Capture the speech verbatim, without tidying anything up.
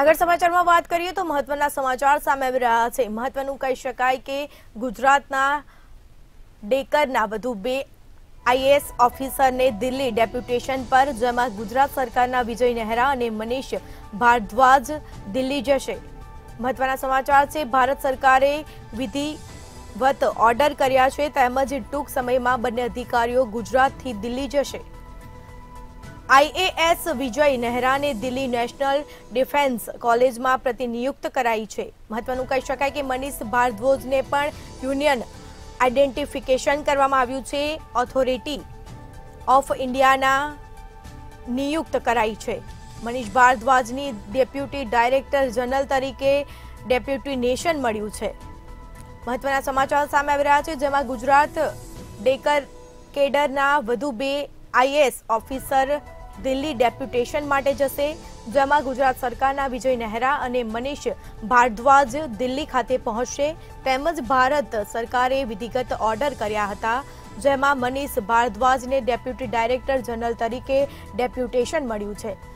આગળ સમાચારમાં વાત કરીએ તો મહત્વના સમાચાર સામે આવી રહ્યા છે। મહત્વનું કહી શકાય કે ગુજરાતના ડેકરના વધુ બે આઈએએસ ઓફિસરને દિલ્હી ડેપ્યુટેશન પર, જેમાં ગુજરાત સરકારના વિજય નેહરા અને મનીષ ભારદ્વાજ દિલ્હી જશે। મહત્વના સમાચાર છે, ભારત સરકારે વિધિવત ઓર્ડર કર્યા છે, તેમજ ટૂંક સમયમાં બંને અધિકારીઓ ગુજરાતથી દિલ્હી જશે। आईएएस विजय नेहरा ने दिल्ली नेशनल डिफेन्स कॉलेज में प्रतिनियुक्त कराई है। महत्वनुं कही शकाय कि मनीष भारद्वाज ने पण यूनियन आइडेंटिफिकेशन करवामां आव्युं छे, ऑथोरिटी ऑफ इंडिया ना नियुक्त कराई है। मनीष भारद्वाज ने डेप्यूटी डायरेक्टर जनरल तरीके डेप्यूटेशन मळ्युं छे। महत्वना समाचार सामे आवी रह्या छे, जेमां गुजरात डेकर केडरना वधु बे आईएएस ऑफिसर दिल्ली डेप्यूटेशन माटे जशे, जेमां गुजरात सरकारना विजय नेहरा अने मनीष भारद्वाज दिल्ली खाते पहोंचशे। तेमज भारत सरकारे विधिगत ऑर्डर कर्या हता, जेमां मनीष भारद्वाजने डेप्यूटी डायरेक्टर जनरल तरीके डेप्यूटेशन मळ्युं छे।